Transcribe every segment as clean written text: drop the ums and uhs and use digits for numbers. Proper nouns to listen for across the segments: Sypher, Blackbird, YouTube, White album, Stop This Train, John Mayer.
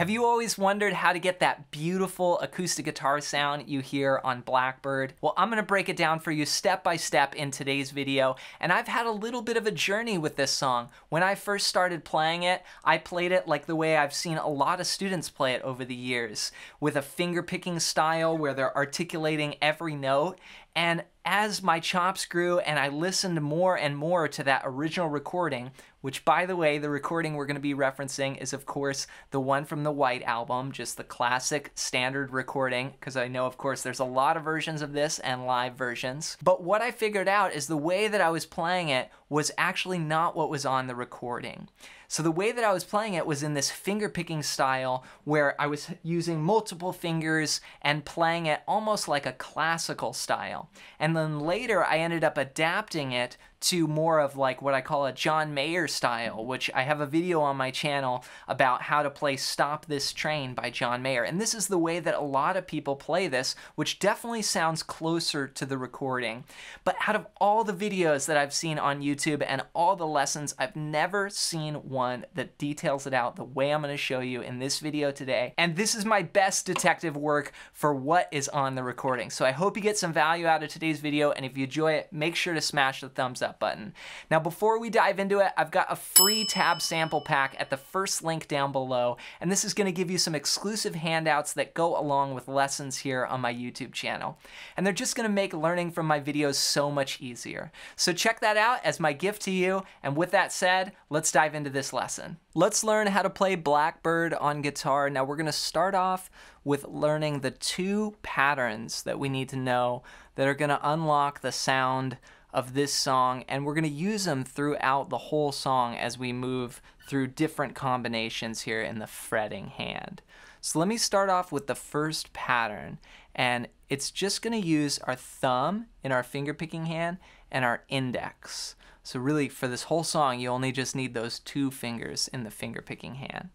Have you always wondered how to get that beautiful acoustic guitar sound you hear on Blackbird? Well, I'm gonna break it down for you step by step in today's video, and I've had a little bit of a journey with this song. When I first started playing it, I played it like the way I've seen a lot of students play it over the years, with a finger-picking style where they're articulating every note. And as my chops grew and I listened more and more to that original recording, which by the way, the recording we're going to be referencing is of course the one from the White album, just the classic standard recording, because I know of course there's a lot of versions of this and live versions. But what I figured out is the way that I was playing it was actually not what was on the recording. So the way that I was playing it was in this finger picking style where I was using multiple fingers and playing it almost like a classical style. And then later I ended up adapting it to more of like what I call a John Mayer style, which I have a video on my channel about how to play Stop This Train by John Mayer. And this is the way that a lot of people play this, which definitely sounds closer to the recording. But out of all the videos that I've seen on YouTube and all the lessons, I've never seen one that details it out the way I'm going to show you in this video today. And this is my best detective work for what is on the recording. So I hope you get some value out of today's video, and if you enjoy it, make sure to smash the thumbs up button. Now before we dive into it, I've got a free tab sample pack at the first link down below, and this is going to give you some exclusive handouts that go along with lessons here on my YouTube channel. And they're just going to make learning from my videos so much easier. So check that out as my gift to you, and with that said, let's dive into this lesson. Let's learn how to play Blackbird on guitar. Now we're going to start off with learning the two patterns that we need to know that are going to unlock the sound of this song, and we're going to use them throughout the whole song as we move through different combinations here in the fretting hand. So let me start off with the first pattern, and it's just going to use our thumb in our finger picking hand and our index. So really, for this whole song, you only just need those two fingers in the finger-picking hand.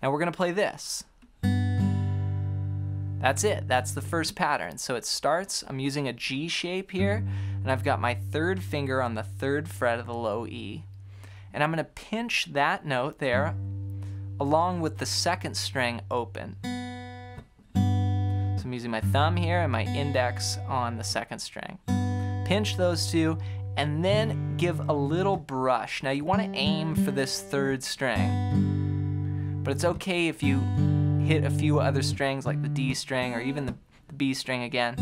Now we're going to play this. That's it. That's the first pattern. So it starts, I'm using a G shape here, and I've got my third finger on the third fret of the low E. And I'm going to pinch that note there, along with the second string open. So I'm using my thumb here and my index on the second string. Pinch those two, and then give a little brush. Now you want to aim for this third string, but it's okay if you hit a few other strings like the D string or even the B string again.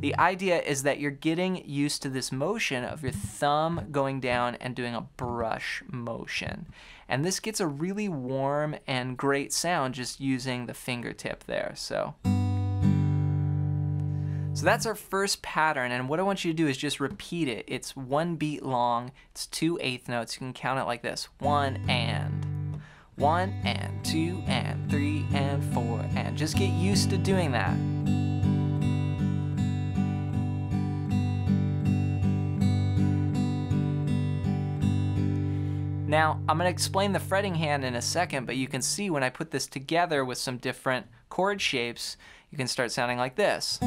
The idea is that you're getting used to this motion of your thumb going down and doing a brush motion. And this gets a really warm and great sound just using the fingertip there. So that's our first pattern, and what I want you to do is just repeat it. It's one beat long, it's 2/8 notes. You can count it like this. One and, two and, three and, four and. Just get used to doing that. Now, I'm going to explain the fretting hand in a second, but you can see when I put this together with some different chord shapes, you can start sounding like this.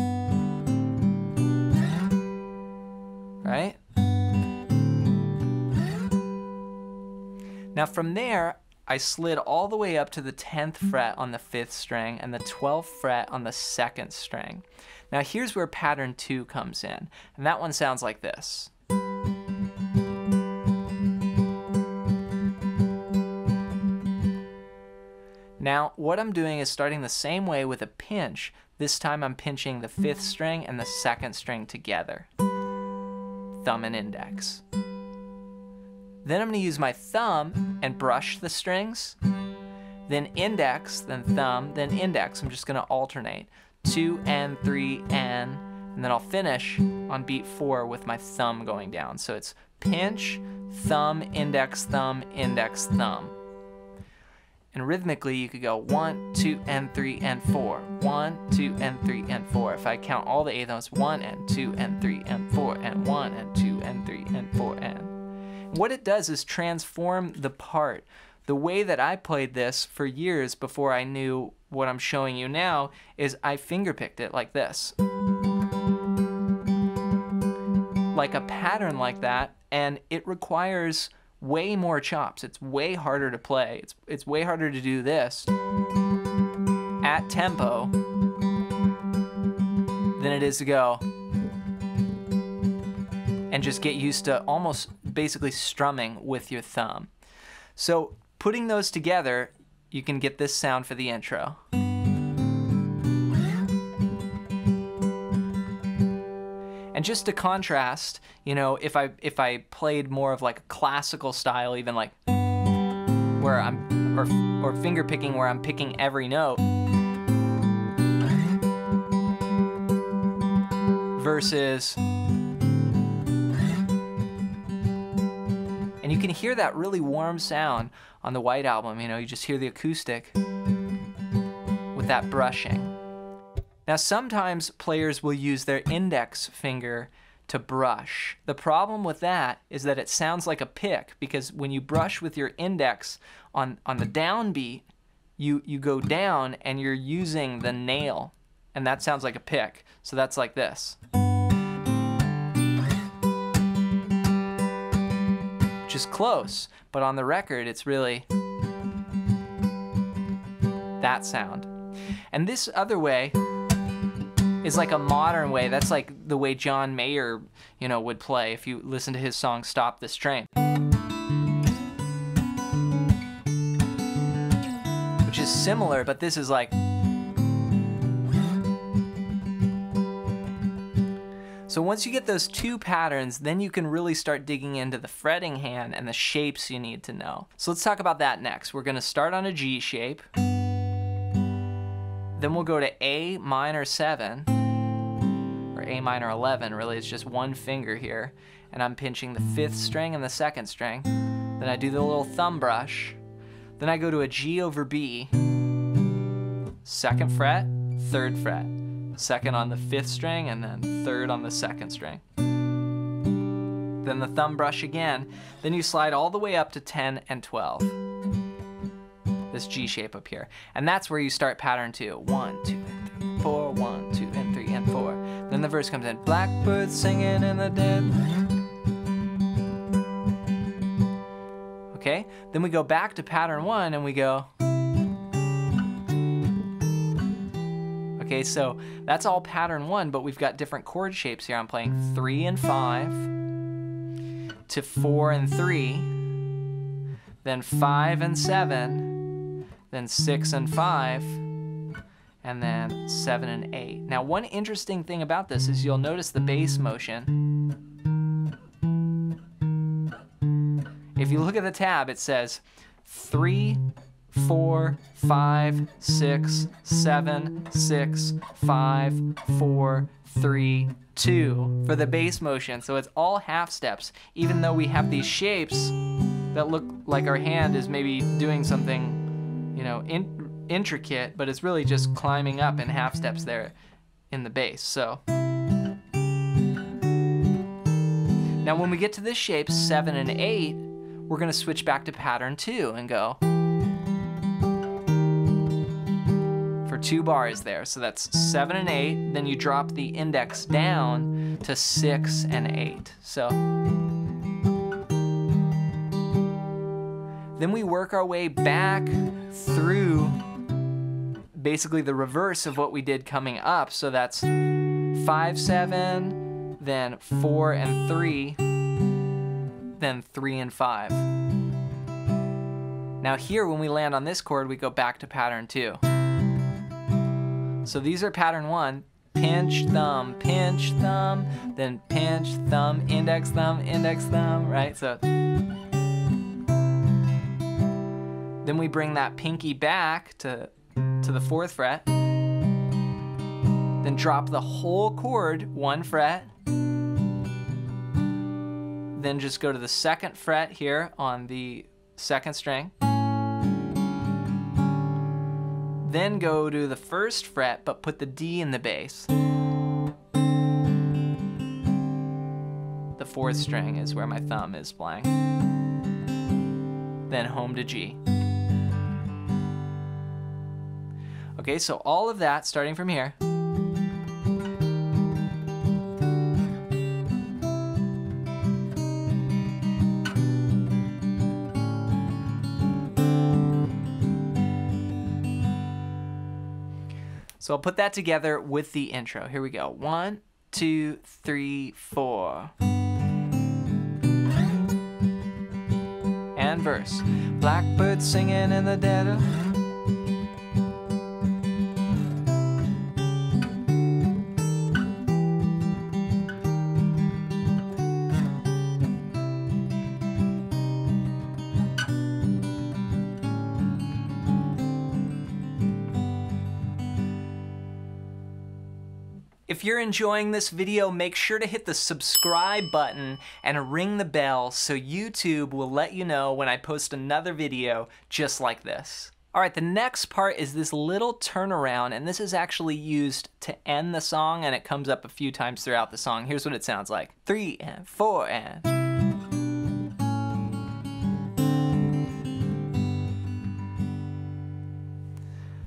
Right? Now from there, I slid all the way up to the 10th fret on the 5th string and the 12th fret on the 2nd string. Now here's where pattern 2 comes in, and that one sounds like this. Now what I'm doing is starting the same way with a pinch. This time I'm pinching the 5th string and the 2nd string together. Thumb and index. Then I'm going to use my thumb and brush the strings, then index, then thumb, then index. I'm just going to alternate. Two and, three and then I'll finish on beat 4 with my thumb going down. So it's pinch, thumb, index, thumb, index, thumb. And rhythmically you could go 1, 2 and 3 and 4. 1, 2 and 3 and 4. If I count all the eighth notes, 1 and 2 and 3 and 4 and 1 and 2 and 3 and 4 and. What it does is transform the part. The way that I played this for years before I knew what I'm showing you now is I fingerpicked it like this. Like a pattern like that, and it requires way more chops. It's way harder to play. It's way harder to do this at tempo than it is to go and just get used to almost basically strumming with your thumb. So putting those together, you can get this sound for the intro. And just to contrast, you know, if I played more of like a classical style, even like where I'm or finger picking, where I'm picking every note, versus, and you can hear that really warm sound on the White album. You know, you just hear the acoustic with that brushing. Now, sometimes players will use their index finger to brush. The problem with that is that it sounds like a pick, because when you brush with your index on the downbeat, you go down and you're using the nail, and that sounds like a pick. So that's like this. Which is close, but on the record, it's really that sound. And this other way is like a modern way. That's like the way John Mayer, you know, would play if you listen to his song Stop This Train, which is similar, but this is like. So once you get those two patterns, then you can really start digging into the fretting hand and the shapes you need to know. So let's talk about that next. We're gonna start on a G shape, then we'll go to A minor 7, or A minor 11, really it's just one finger here, and I'm pinching the 5th string and the 2nd string, then I do the little thumb brush, then I go to a G over B, 2nd fret, 3rd fret, 2nd on the 5th string, and then 3rd on the 2nd string. Then the thumb brush again, then you slide all the way up to 10 and 12. This G shape up here. And that's where you start pattern 2. 1, 2, and 3, 4. 1, 2, and 3, and 4. Then the verse comes in. Blackbird singing in the dead. Okay, then we go back to pattern 1 and we go. Okay, so that's all pattern 1, but we've got different chord shapes here. I'm playing 3 and 5 to 4 and 3, then 5 and 7. Then 6 and 5, and then 7 and 8. Now, one interesting thing about this is you'll notice the bass motion. If you look at the tab, it says 3, 4, 5, 6, 7, 6, 5, 4, 3, 2 for the bass motion. So it's all half steps, even though we have these shapes that look like our hand is maybe doing something, you know, intricate, but it's really just climbing up in half steps there in the bass. So now when we get to this shape, 7 and 8, we're gonna switch back to pattern 2 and go for 2 bars there. So that's 7 and 8, then you drop the index down to 6 and 8. So then we work our way back through basically the reverse of what we did coming up. So that's 5, 7, then 4 and 3, then 3 and 5. Now here, when we land on this chord, we go back to pattern 2. So these are pattern 1, pinch, thumb, then pinch, thumb, index, thumb, right? So then we bring that pinky back to the 4th fret, then drop the whole chord 1 fret, then just go to the 2nd fret here on the 2nd string, then go to the 1st fret but put the D in the bass. The 4th string is where my thumb is playing. Then home to G. Okay, so all of that starting from here. So I'll put that together with the intro. Here we go. 1, 2, 3, 4. And verse. Blackbird singing in the dead of night. If you're enjoying this video, make sure to hit the subscribe button and ring the bell so YouTube will let you know when I post another video just like this. All right, the next part is this little turnaround, and this is actually used to end the song, and it comes up a few times throughout the song. Here's what it sounds like. 3 and 4 and...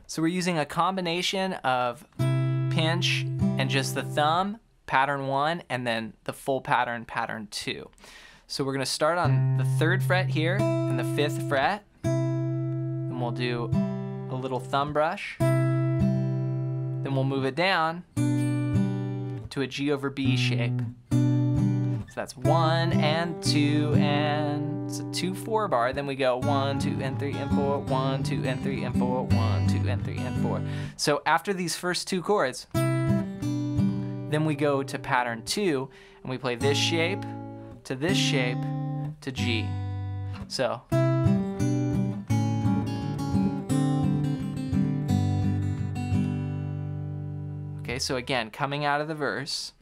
So we're using a combination of pinch and just the thumb, pattern 1, and then the full pattern, pattern 2. So we're gonna start on the 3rd fret here and the 5th fret, and we'll do a little thumb brush. Then we'll move it down to a G over B shape. So that's 1 and 2 and it's a 2/4 bar. Then we go 1, 2, and 3, and 4, 1, 2, and 3, and 4, 1, 2, and 3, and 4. So after these first 2 chords, then we go to pattern 2 and we play this shape to this shape to G. So. Okay, so again, coming out of the verse.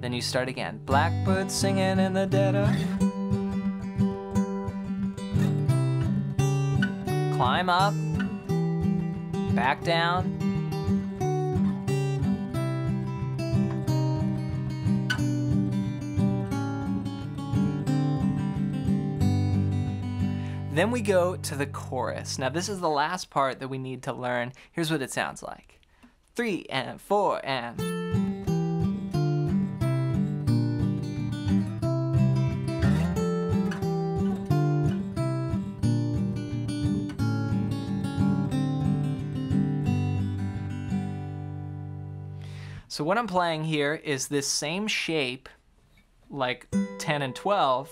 Then you start again. Blackbird singing in the dead of night. Climb up, back down. Then we go to the chorus. Now this is the last part that we need to learn. Here's what it sounds like. 3 and 4 and... So what I'm playing here is this same shape like 10 and 12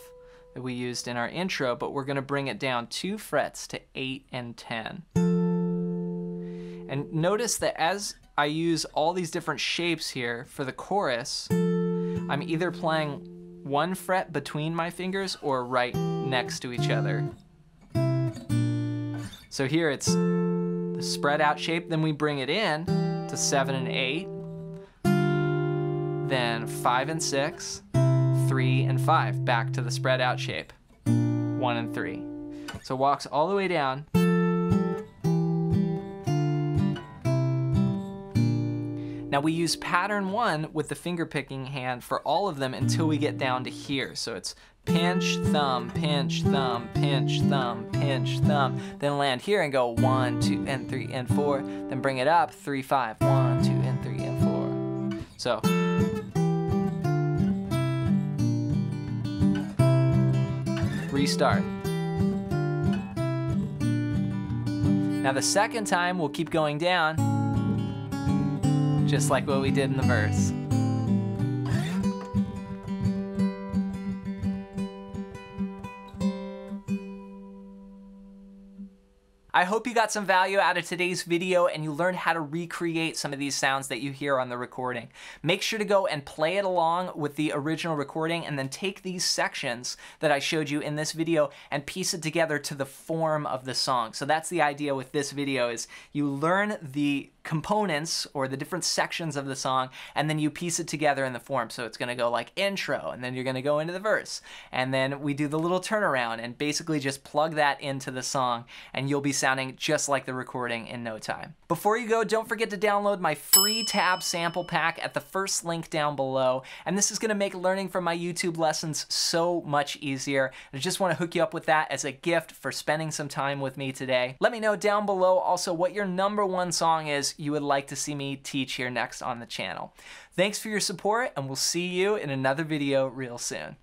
that we used in our intro, but we're gonna bring it down 2 frets to 8 and 10. And notice that as I use all these different shapes here for the chorus, I'm either playing 1 fret between my fingers or right next to each other. So here it's the spread out shape, then we bring it in to 7 and 8, then 5 and 6, 3 and 5, back to the spread out shape, 1 and 3. So walks all the way down. Now we use pattern 1 with the finger picking hand for all of them until we get down to here. So it's pinch, thumb, pinch, thumb, pinch, thumb, pinch, thumb, then land here and go 1, 2, and 3, and 4, then bring it up, 3, 5, 1, 2, and 3, and 4. So. Restart. Now the second time we'll keep going down, just like what we did in the verse. I hope you got some value out of today's video and you learned how to recreate some of these sounds that you hear on the recording. Make sure to go and play it along with the original recording and then take these sections that I showed you in this video and piece it together to the form of the song. So that's the idea with this video, is you learn the components or the different sections of the song and then you piece it together in the form. So it's gonna go like intro, and then you're gonna go into the verse, and then we do the little turnaround and basically just plug that into the song and you'll be sounding just like the recording in no time. Before you go, don't forget to download my free tab sample pack at the first link down below, and this is gonna make learning from my YouTube lessons so much easier. I just wanna hook you up with that as a gift for spending some time with me today. Let me know down below also what your #1 song is you would like to see me teach here next on the channel. Thanks for your support, and we'll see you in another video real soon.